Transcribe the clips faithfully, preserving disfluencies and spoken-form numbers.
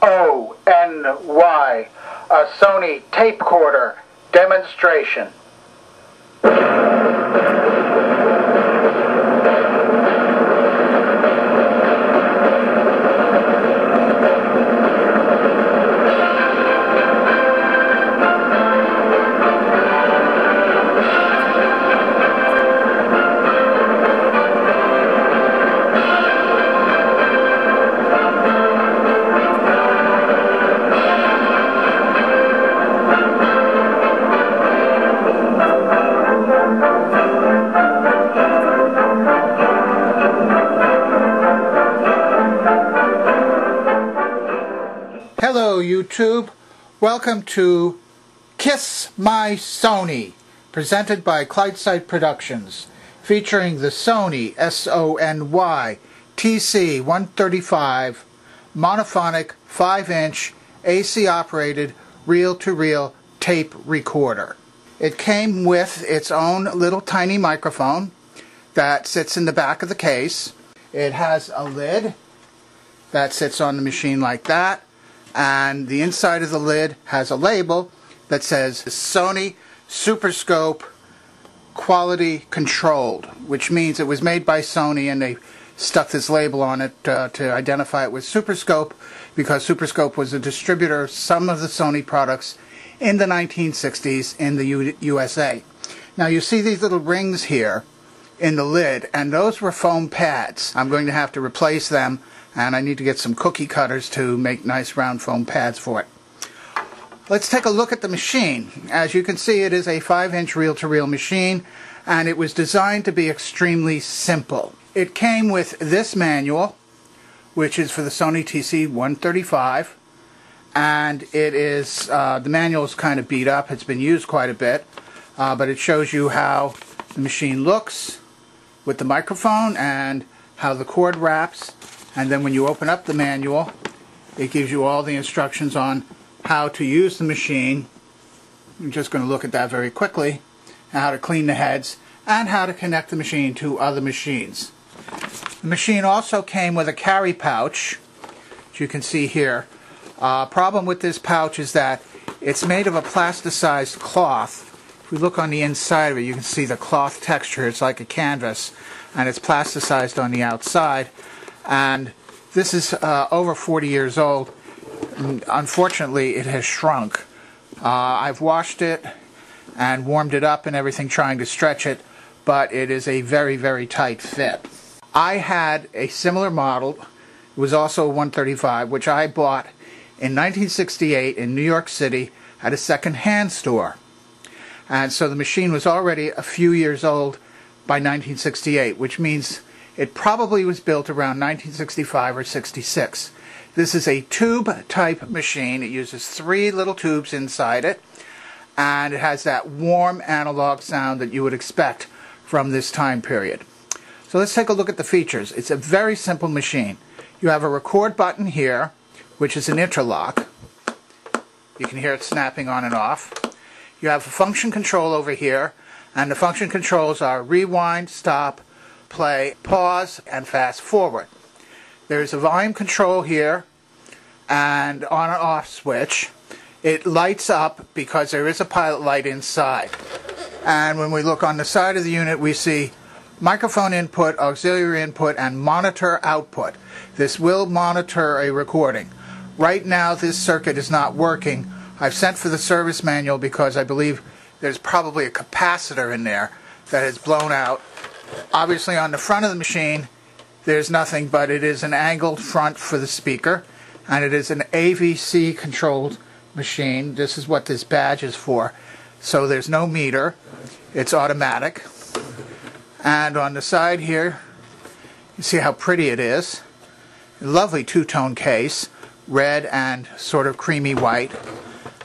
O N Y, a Sony tape quarter demonstration. Hello YouTube, welcome to Kiss My Sony, presented by Clydesight Productions, featuring the Sony S O N Y T C one thirty-five monophonic five inch A C operated reel-to-reel tape recorder. It came with its own little tiny microphone that sits in the back of the case. It has a lid that sits on the machine like that. And the inside of the lid has a label that says Sony Superscope Quality Controlled, which means it was made by Sony and they stuck this label on it uh, to identify it with Superscope, because Superscope was a distributor of some of the Sony products in the nineteen sixties in the U S A. Now you see these little rings here in the lid, and those were foam pads. I'm going to have to replace them, and I need to get some cookie cutters to make nice round foam pads for it. Let's take a look at the machine. As you can see, it is a five inch reel-to-reel machine, and it was designed to be extremely simple. It came with this manual, which is for the Sony T C one thirty-five, and it is uh, the manual is kind of beat up. It's been used quite a bit, uh, but it shows you how the machine looks with the microphone and how the cord wraps. And then when you open up the manual, it gives you all the instructions on how to use the machine. I'm just going to look at that very quickly. How to clean the heads and how to connect the machine to other machines. The machine also came with a carry pouch, which you can see here. Uh, problem with this pouch is that it's made of a plasticized cloth. If we look on the inside of it, you can see the cloth texture. It's like a canvas, and it's plasticized on the outside. And this is uh, over forty years old. Unfortunately, it has shrunk. Uh, I've washed it and warmed it up and everything, trying to stretch it, but it is a very, very tight fit. I had a similar model. It was also a one thirty-five, which I bought in nineteen sixty-eight in New York City at a second-hand store. And so the machine was already a few years old by nineteen sixty-eight, which means it probably was built around nineteen sixty-five or sixty-six. This is a tube-type machine. It uses three little tubes inside it, and it has that warm analog sound that you would expect from this time period. So let's take a look at the features. It's a very simple machine. You have a record button here, which is an interlock. You can hear it snapping on and off. You have a function control over here, and the function controls are rewind, stop, play, pause, and fast forward. There's a volume control here and on and off switch. It lights up because there is a pilot light inside. And when we look on the side of the unit, we see microphone input, auxiliary input, and monitor output. This will monitor a recording. Right now this circuit is not working. I've sent for the service manual because I believe there's probably a capacitor in there that has blown out. Obviously on the front of the machine there's nothing, but it is an angled front for the speaker, and it is an A V C controlled machine. This is what this badge is for. So there's no meter, it's automatic. And on the side here you see how pretty it is. A lovely two-tone case, red and sort of creamy white.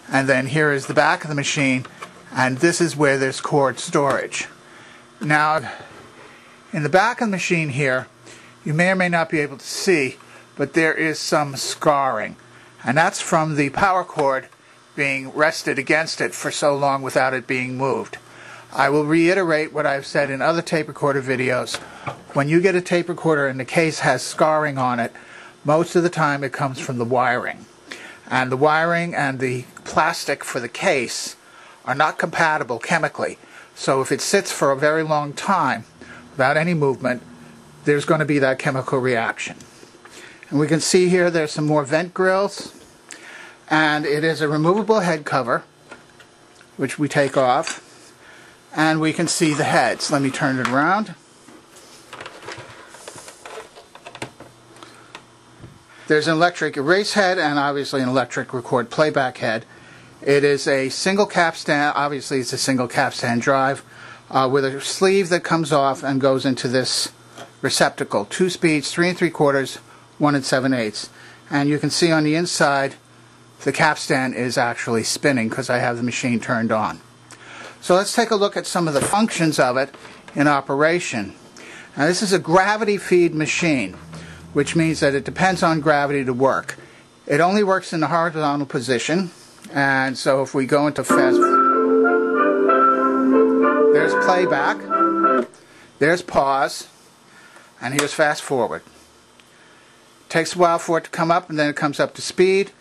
And then here is the back of the machine, and this is where there's cord storage. Now in the back of the machine here, you may or may not be able to see, but there is some scarring. And that's from the power cord being rested against it for so long without it being moved. I will reiterate what I've said in other tape recorder videos. When you get a tape recorder and the case has scarring on it, most of the time it comes from the wiring. and the wiring and the plastic for the case are not compatible chemically. So if it sits for a very long time without any movement, there's going to be that chemical reaction. And we can see here there's some more vent grills, and it is a removable head cover, which we take off, and we can see the heads. Let me turn it around. There's an electric erase head and obviously an electric record playback head. It is a single capstan, obviously it's a single capstan drive, uh, with a sleeve that comes off and goes into this receptacle. Two speeds, three and three quarters, one and seven eighths. And you can see on the inside the capstan is actually spinning because I have the machine turned on. So let's take a look at some of the functions of it in operation. Now this is a gravity feed machine, which means that it depends on gravity to work. It only works in the horizontal position, and so if we go into fast, there's playback, there's pause, and here's fast forward. It takes a while for it to come up, and then it comes up to speed,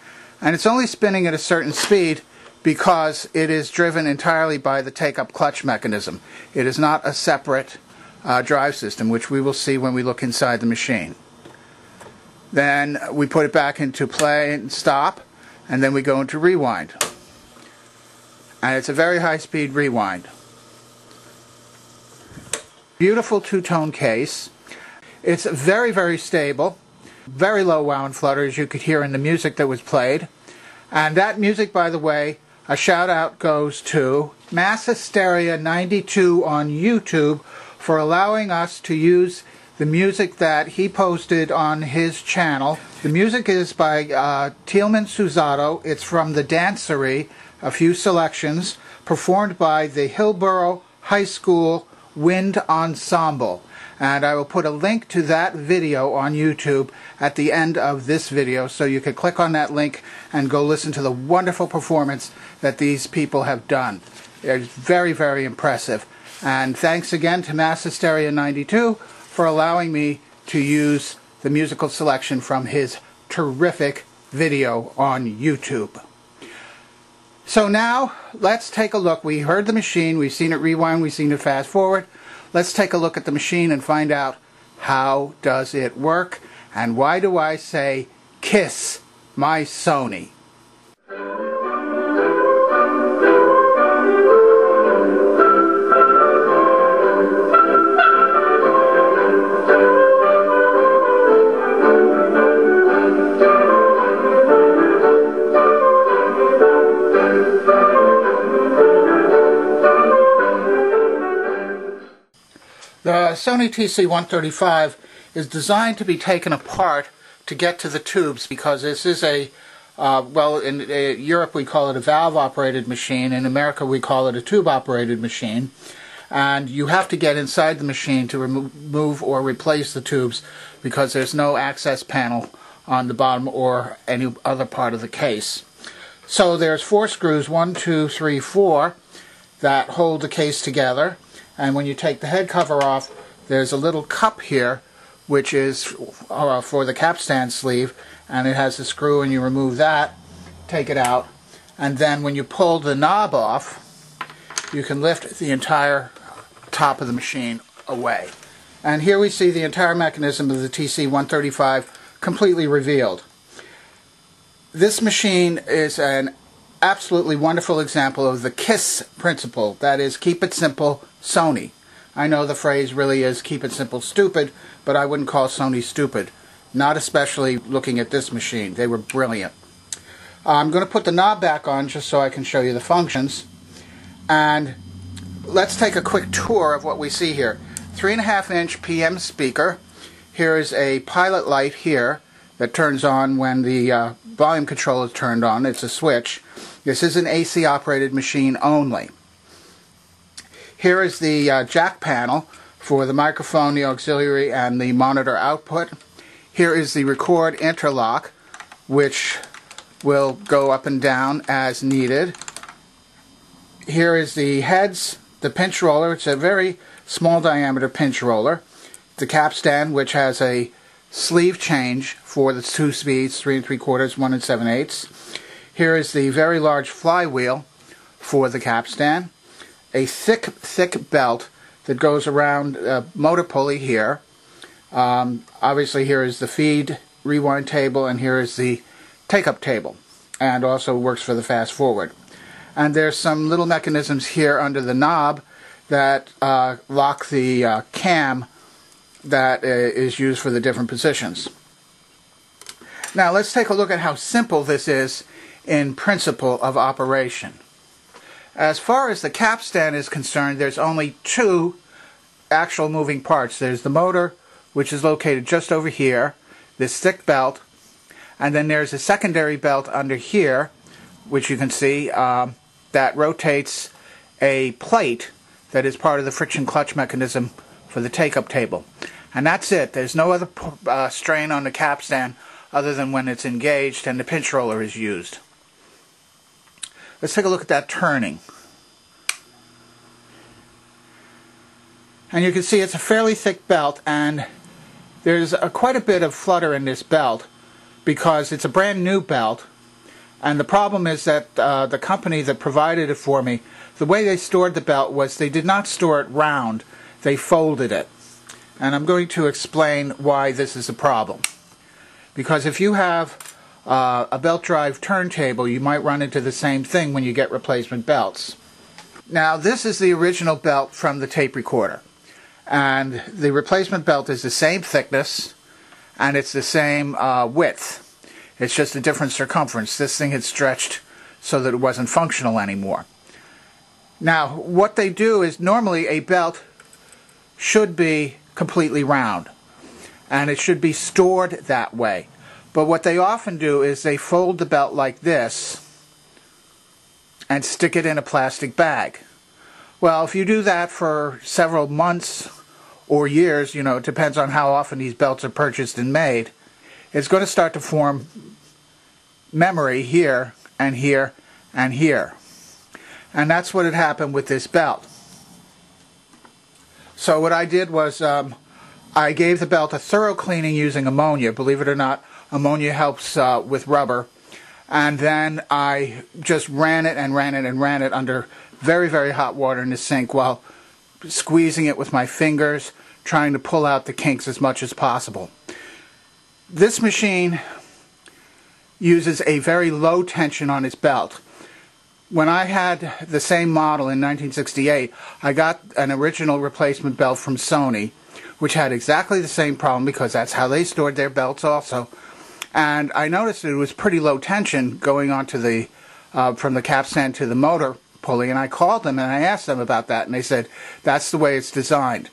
and it's only spinning at a certain speed because it is driven entirely by the take-up clutch mechanism. It is not a separate uh, drive system, which we will see when we look inside the machine. Then we put it back into play and stop, and then we go into rewind. And it's a very high-speed rewind. Beautiful two-tone case. It's very, very stable, very low wow and flutter, as you could hear in the music that was played. And that music, by the way, a shout-out goes to Mass Hysteria ninety-two on YouTube for allowing us to use the music that he posted on his channel. The music is by uh, Tealman Suzato. It's from The Dancery, a few selections, performed by the Hillsborough High School Wind Ensemble. And I will put a link to that video on YouTube at the end of this video, so you can click on that link and go listen to the wonderful performance that these people have done. It's very, very impressive. And thanks again to Mass Hysteria ninety-two for allowing me to use the musical selection from his terrific video on YouTube. So now, let's take a look. We heard the machine, we've seen it rewind, we've seen it fast forward. Let's take a look at the machine and find out how does it work, and why do I say, KISS, my Sony. The Sony T C one thirty-five is designed to be taken apart to get to the tubes, because this is a, uh, well, in uh, Europe we call it a valve-operated machine, in America we call it a tube-operated machine, and you have to get inside the machine to remove or replace the tubes because there's no access panel on the bottom or any other part of the case. So there's four screws, one, two, three, four, that hold the case together. And when you take the head cover off, there's a little cup here, which is for the capstan sleeve, and it has a screw, and you remove that, take it out, and then when you pull the knob off, you can lift the entire top of the machine away. And here we see the entire mechanism of the T C one thirty-five completely revealed. This machine is an absolutely wonderful example of the KISS principle, that is, keep it simple, Sony. I know the phrase really is keep it simple stupid, but I wouldn't call Sony stupid. Not especially looking at this machine. They were brilliant. I'm going to put the knob back on just so I can show you the functions. And let's take a quick tour of what we see here. Three and a half inch P M speaker. Here is a pilot light here that turns on when the uh, volume control is turned on. It's a switch. This is an A C operated machine only. Here is the uh, jack panel for the microphone, the auxiliary, and the monitor output. Here is the record interlock, which will go up and down as needed. Here is the heads, the pinch roller. It's a very small diameter pinch roller. The capstan, which has a sleeve change for the two speeds, three and three quarters, one and seven eighths. Here is the very large flywheel for the capstan, a thick, thick belt that goes around a motor pulley here. Um, obviously, here is the feed rewind table, and here is the take-up table, and also works for the fast-forward. And there's some little mechanisms here under the knob that uh, lock the uh, cam that uh, is used for the different positions. Now let's take a look at how simple this is in principle of operation. As far as the capstan is concerned, there's only two actual moving parts. There's the motor, which is located just over here, this thick belt, and then there's a secondary belt under here, which you can see um, that rotates a plate that is part of the friction clutch mechanism for the take-up table. And that's it. There's no other uh, strain on the capstan other than when it's engaged and the pinch roller is used. Let's take a look at that turning. And you can see it's a fairly thick belt, and there's a, quite a bit of flutter in this belt because it's a brand new belt. And the problem is that uh, the company that provided it for me, the way they stored the belt was they did not store it round, they folded it. And I'm going to explain why this is a problem. Because if you have uh, a belt drive turntable, you might run into the same thing when you get replacement belts. Now, this is the original belt from the tape recorder. And the replacement belt is the same thickness, and it's the same uh, width. It's just a different circumference. This thing had stretched so that it wasn't functional anymore. Now, what they do is normally a belt should be completely round, and it should be stored that way. But what they often do is they fold the belt like this and stick it in a plastic bag. Well, if you do that for several months or years, you know, it depends on how often these belts are purchased and made, it's going to start to form memory here and here and here. And that's what had happened with this belt. So what I did was um, I gave the belt a thorough cleaning using ammonia. Believe it or not, ammonia helps uh, with rubber. And then I just ran it and ran it and ran it under very, very hot water in the sink while squeezing it with my fingers, trying to pull out the kinks as much as possible. This machine uses a very low tension on its belt. When I had the same model in nineteen sixty-eight, I got an original replacement belt from Sony, which had exactly the same problem because that's how they stored their belts also. And I noticed it was pretty low tension going on to the, uh, from the capstan to the motor pulley, and I called them and I asked them about that, and they said, that's the way it's designed.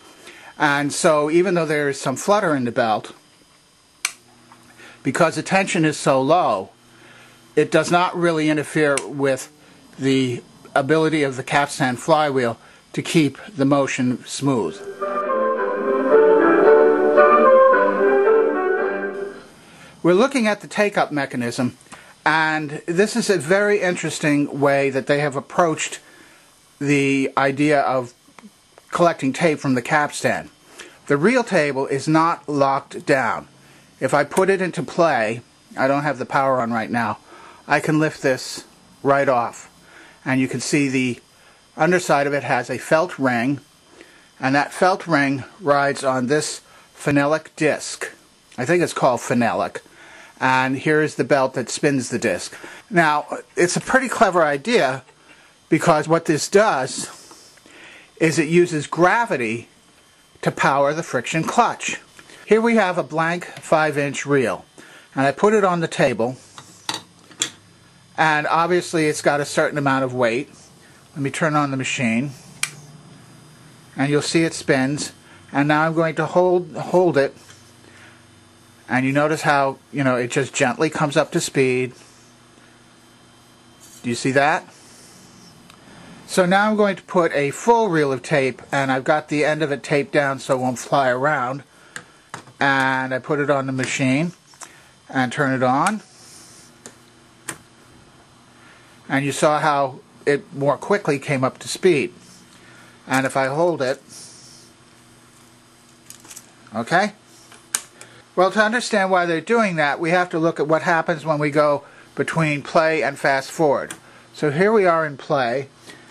And so even though there is some flutter in the belt, because the tension is so low, it does not really interfere with the ability of the capstan flywheel to keep the motion smooth. We're looking at the take-up mechanism, and this is a very interesting way that they have approached the idea of collecting tape from the capstan. The reel table is not locked down. If I put it into play, I don't have the power on right now, I can lift this right off. And you can see the underside of it has a felt ring, and that felt ring rides on this phenolic disc. I think it's called phenolic. And here is the belt that spins the disc. Now, it's a pretty clever idea, because what this does is it uses gravity to power the friction clutch. Here we have a blank five inch reel, and I put it on the table, and obviously it's got a certain amount of weight. Let me turn on the machine, and you'll see it spins, and now I'm going to hold, hold it, and you notice how, you know, it just gently comes up to speed. Do you see that? So now I'm going to put a full reel of tape, and I've got the end of it taped down so it won't fly around. And I put it on the machine and turn it on, and you saw how it more quickly came up to speed. And if I hold it, okay? Well, to understand why they're doing that, we have to look at what happens when we go between play and fast forward. So here we are in play,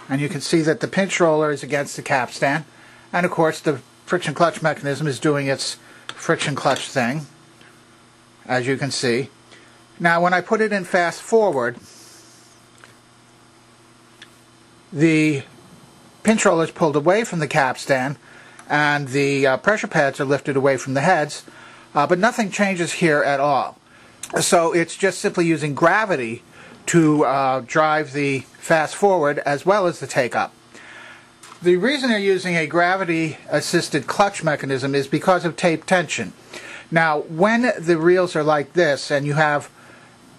and you can see that the pinch roller is against the capstan, and of course the friction clutch mechanism is doing its friction clutch thing, as you can see. Now when I put it in fast forward, the pinch roller is pulled away from the capstan and the uh, pressure pads are lifted away from the heads, uh, but nothing changes here at all. So it's just simply using gravity to uh, drive the fast forward as well as the take up. The reason they're using a gravity assisted clutch mechanism is because of tape tension. Now when the reels are like this and you have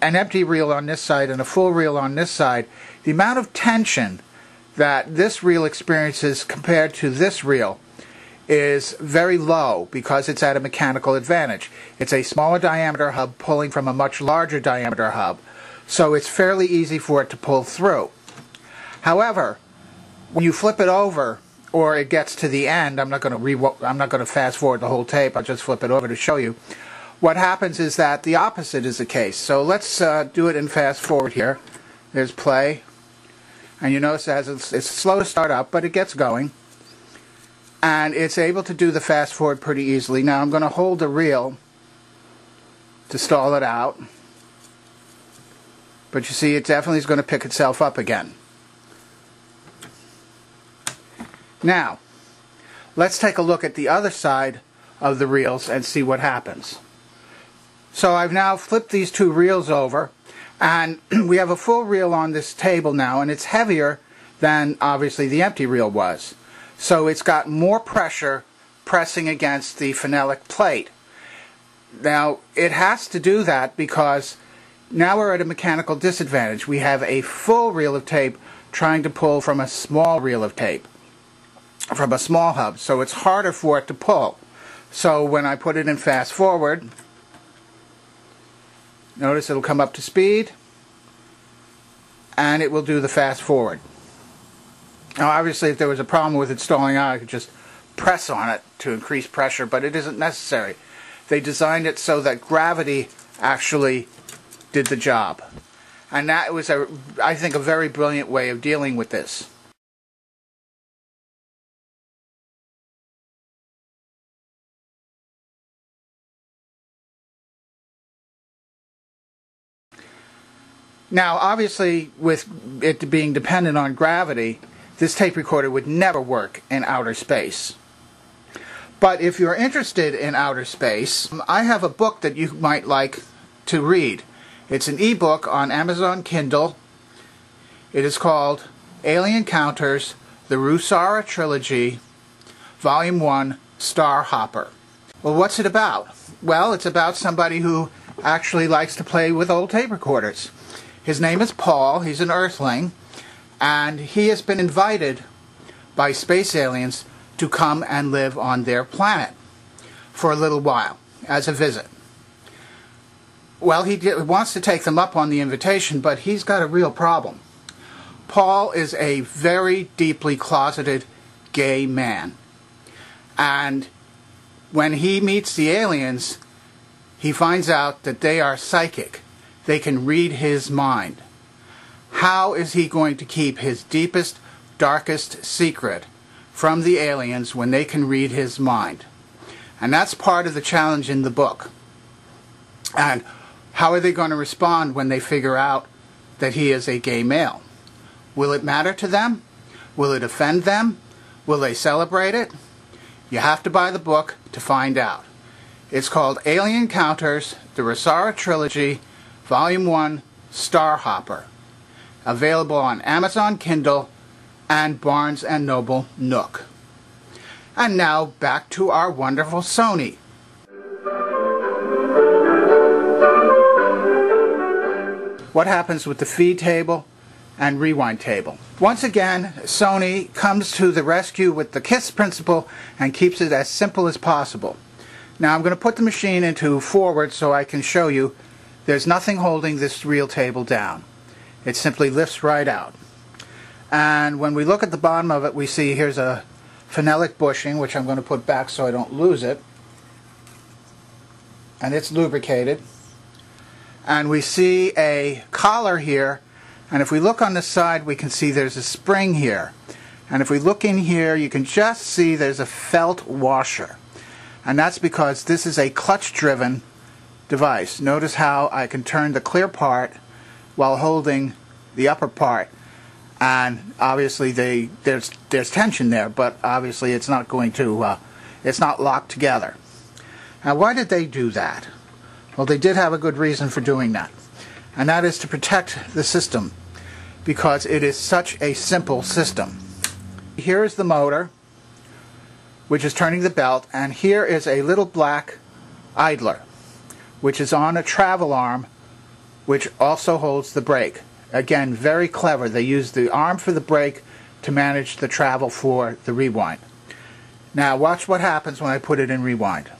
an empty reel on this side and a full reel on this side, the amount of tension that this reel experiences compared to this reel is very low because it's at a mechanical advantage. It's a smaller diameter hub pulling from a much larger diameter hub, so it's fairly easy for it to pull through. However, when you flip it over or it gets to the end, I'm not going to re I'm not going to fast forward the whole tape, I'll just flip it over to show you. What happens is that the opposite is the case. So let's uh, do it in fast forward here. There's play. And you notice as it's, it's slow to start up, but it gets going. And it's able to do the fast forward pretty easily. Now I'm going to hold the reel to stall it out. But you see, it definitely is going to pick itself up again. Now, let's take a look at the other side of the reels and see what happens. So I've now flipped these two reels over, and we have a full reel on this table now, and it's heavier than obviously the empty reel was. So it's got more pressure pressing against the phenolic plate. Now it has to do that because now we're at a mechanical disadvantage. We have a full reel of tape trying to pull from a small reel of tape, from a small hub, so it's harder for it to pull. So when I put it in fast forward, notice it'll come up to speed and it will do the fast forward. Now obviously if there was a problem with it stalling out, I could just press on it to increase pressure, but it isn't necessary. They designed it so that gravity actually did the job. And that was, a, I think, a very brilliant way of dealing with this. Now, obviously, with it being dependent on gravity, this tape recorder would never work in outer space. But if you're interested in outer space, I have a book that you might like to read. It's an e-book on Amazon Kindle. It is called Alien Encounters: The Wroussara Trilogy, Volume one, Star Hopper. Well, what's it about? Well, it's about somebody who actually likes to play with old tape recorders. His name is Paul, he's an Earthling, and he has been invited by space aliens to come and live on their planet for a little while as a visit. Well, he wants to take them up on the invitation, but he's got a real problem. Paul is a very deeply closeted gay man, and when he meets the aliens, he finds out that they are psychic. They can read his mind. How is he going to keep his deepest, darkest secret from the aliens when they can read his mind? And that's part of the challenge in the book. And how are they going to respond when they figure out that he is a gay male? Will it matter to them? Will it offend them? Will they celebrate it? You have to buy the book to find out. It's called Alien Encounters: The Wroussara Trilogy, Volume one, Star Hopper. Available on Amazon Kindle and Barnes and Noble Nook. And now back to our wonderful Sony. What happens with the feed table and rewind table? Once again, Sony comes to the rescue with the KISS principle and keeps it as simple as possible. Now I'm going to put the machine into forward so I can show you. There's nothing holding this reel table down. It simply lifts right out. And when we look at the bottom of it, we see here's a phenolic bushing, which I'm going to put back so I don't lose it. And it's lubricated. and we see a collar here, and if we look on the side we can see there's a spring here, and if we look in here you can just see there's a felt washer, and that's because this is a clutch driven device. Notice how I can turn the clear part while holding the upper part, and obviously they, there's there's tension there, but obviously it's not going to uh, it's not locked together. Now why did they do that? Well, they did have a good reason for doing that, and that is to protect the system, because it is such a simple system. Here is the motor, which is turning the belt, and here is a little black idler, which is on a travel arm, which also holds the brake. Again, very clever. They use the arm for the brake to manage the travel for the rewind. Now watch what happens when I put it in rewind.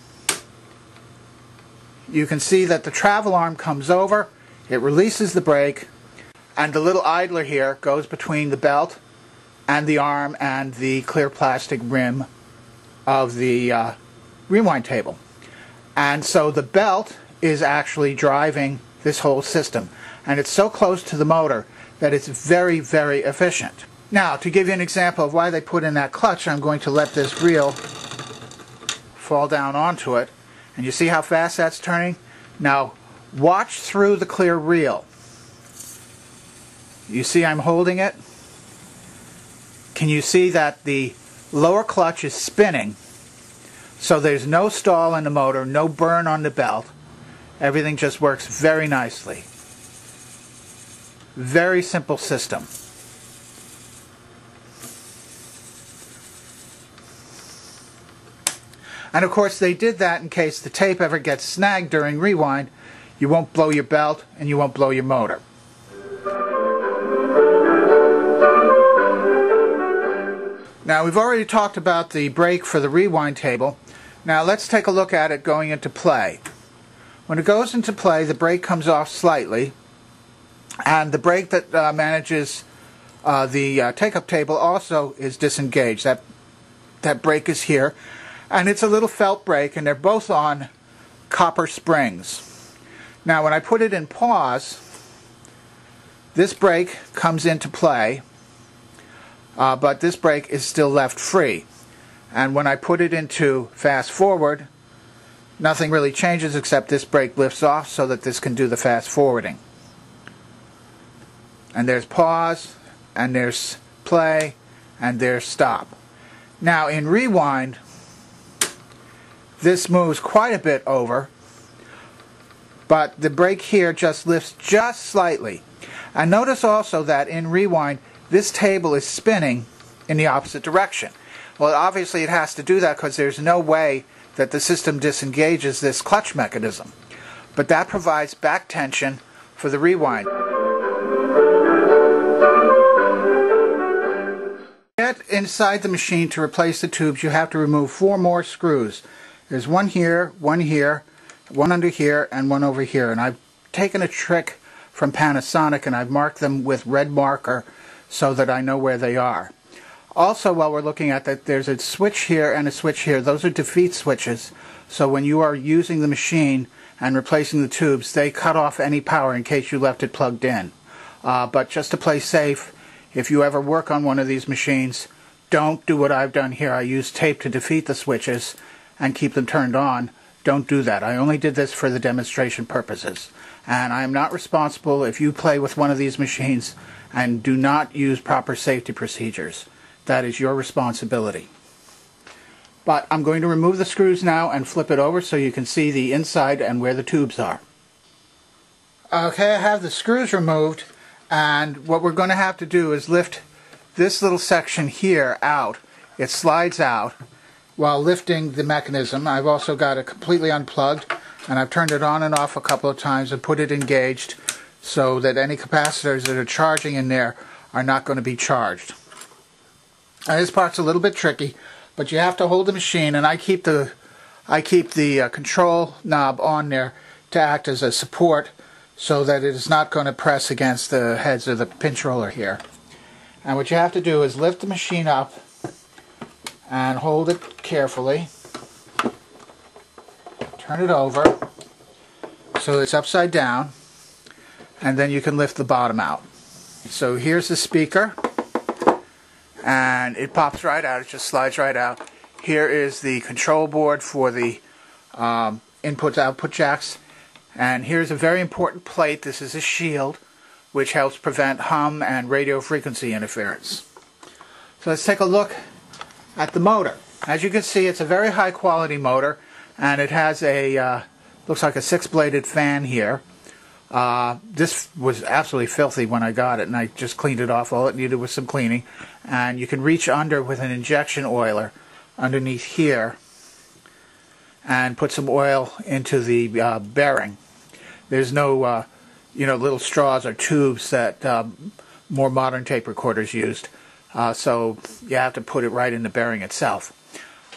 You can see that the travel arm comes over, it releases the brake, and the little idler here goes between the belt and the arm and the clear plastic rim of the uh, rewind table. And so the belt is actually driving this whole system, and it's so close to the motor that it's very, very efficient. Now, to give you an example of why they put in that clutch, I'm going to let this reel fall down onto it. And you see how fast that's turning? Now, watch through the clear reel. You see I'm holding it? Can you see that the lower clutch is spinning? So there's no stall in the motor, no burn on the belt. Everything just works very nicely. Very simple system. And of course they did that in case the tape ever gets snagged during rewind. You won't blow your belt and you won't blow your motor. Now we've already talked about the brake for the rewind table. Now let's take a look at it going into play. When it goes into play, the brake comes off slightly, and the brake that uh, manages uh, the uh, take-up table also is disengaged. That, that brake is here. And it's a little felt brake, and they're both on copper springs. Now when I put it in pause, this brake comes into play, uh, but this brake is still left free. And when I put it into fast forward, nothing really changes except this brake lifts off so that this can do the fast forwarding. And there's pause, and there's play, and there's stop. Now in rewind, this moves quite a bit over, but the brake here just lifts just slightly. And notice also that in rewind, this table is spinning in the opposite direction. Well, obviously it has to do that because there's no way that the system disengages this clutch mechanism. But that provides back tension for the rewind. To get inside the machine to replace the tubes, you have to remove four more screws. There's one here, one here, one under here, and one over here. And I've taken a trick from Panasonic, and I've marked them with red marker so that I know where they are. Also, while we're looking at that, there's a switch here and a switch here. Those are defeat switches. So when you are using the machine and replacing the tubes, they cut off any power in case you left it plugged in. Uh, but just to play safe, if you ever work on one of these machines, don't do what I've done here. I use tape to defeat the switches and keep them turned on. Don't do that. I only did this for the demonstration purposes. And I am not responsible if you play with one of these machines and do not use proper safety procedures. That is your responsibility. But I'm going to remove the screws now and flip it over so you can see the inside and where the tubes are. Okay, I have the screws removed, and what we're going to have to do is lift this little section here out. It slides out while lifting the mechanism. I've also got it completely unplugged, and I've turned it on and off a couple of times and put it engaged so that any capacitors that are charging in there are not going to be charged. Now, this part's a little bit tricky, but you have to hold the machine, and I keep the I keep the uh, control knob on there to act as a support so that it is not going to press against the heads of the pinch roller here. And what you have to do is lift the machine up and hold it carefully, turn it over so it's upside down, and then you can lift the bottom out. So here's the speaker, and it pops right out, it just slides right out. Here is the control board for the um, input-output jacks, and here's a very important plate. This is a shield, which helps prevent hum and radio frequency interference. So let's take a look at the motor. As you can see, it's a very high-quality motor, and it has a uh, looks like a six-bladed fan here. Uh, this was absolutely filthy when I got it, and I just cleaned it off. All it needed was some cleaning, and you can reach under with an injection oiler underneath here and put some oil into the uh, bearing. There's no uh, you know, little straws or tubes that um, more modern tape recorders used, uh, so you have to put it right in the bearing itself.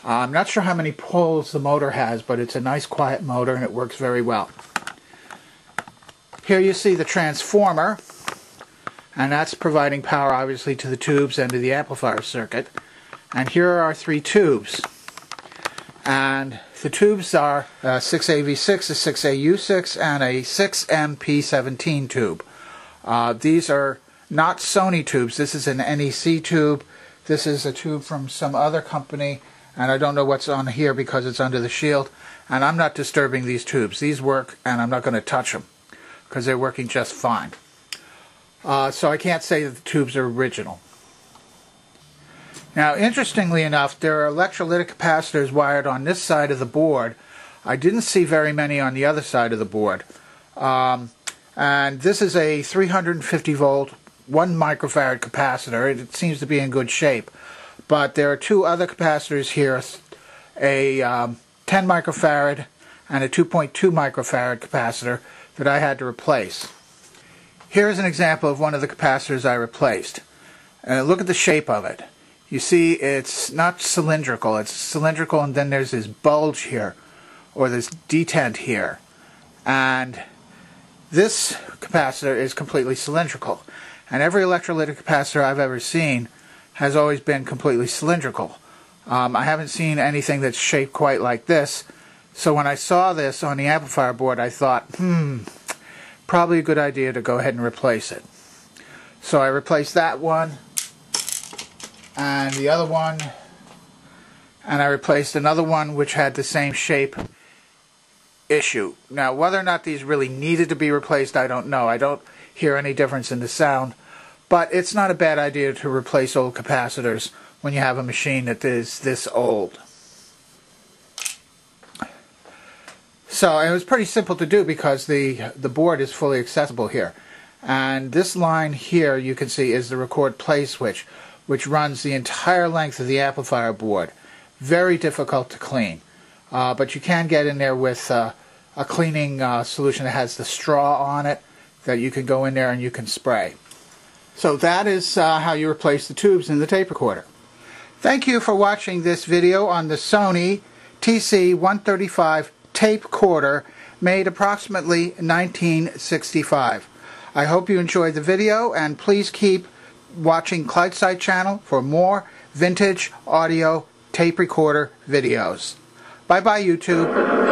Uh, I'm not sure how many poles the motor has, but it's a nice quiet motor and it works very well. Here you see the transformer, and that's providing power obviously to the tubes and to the amplifier circuit. And here are our three tubes, and the tubes are uh, six A V six, a six A U six, and a six M P seventeen tube. Uh, these are not Sony tubes. This is an N E C tube. This is a tube from some other company, and I don't know what's on here because it's under the shield, and I'm not disturbing these tubes. These work, and I'm not going to touch them because they're working just fine. Uh, so I can't say that the tubes are original. Now, interestingly enough, there are electrolytic capacitors wired on this side of the board. I didn't see very many on the other side of the board. Um, and this is a three hundred fifty volt, one microfarad capacitor. It seems to be in good shape. But there are two other capacitors here, a um, ten microfarad and a two point two microfarad capacitor that I had to replace. Here's an example of one of the capacitors I replaced. Uh, look at the shape of it. You see, it's not cylindrical. It's cylindrical, and then there's this bulge here, or this detent here. And this capacitor is completely cylindrical. And every electrolytic capacitor I've ever seen has always been completely cylindrical. Um, I haven't seen anything that's shaped quite like this. So when I saw this on the amplifier board, I thought, hmm, probably a good idea to go ahead and replace it. So I replaced that one and the other one, and I replaced another one which had the same shape issue. Now, whether or not these really needed to be replaced, I don't know. I don't hear any difference in the sound, but it's not a bad idea to replace old capacitors when you have a machine that is this old. So it was pretty simple to do because the, the board is fully accessible here. And this line here, you can see, is the record play switch, which runs the entire length of the amplifier board. Very difficult to clean. Uh, but you can get in there with uh, a cleaning uh, solution that has the straw on it that you can go in there and you can spray. So that is uh, how you replace the tubes in the tape recorder. Thank you for watching this video on the Sony T C one thirty-five tape recorder made approximately nineteen sixty-five. I hope you enjoyed the video, and please keep watching Clydesight channel for more vintage audio tape recorder videos. Bye bye, YouTube.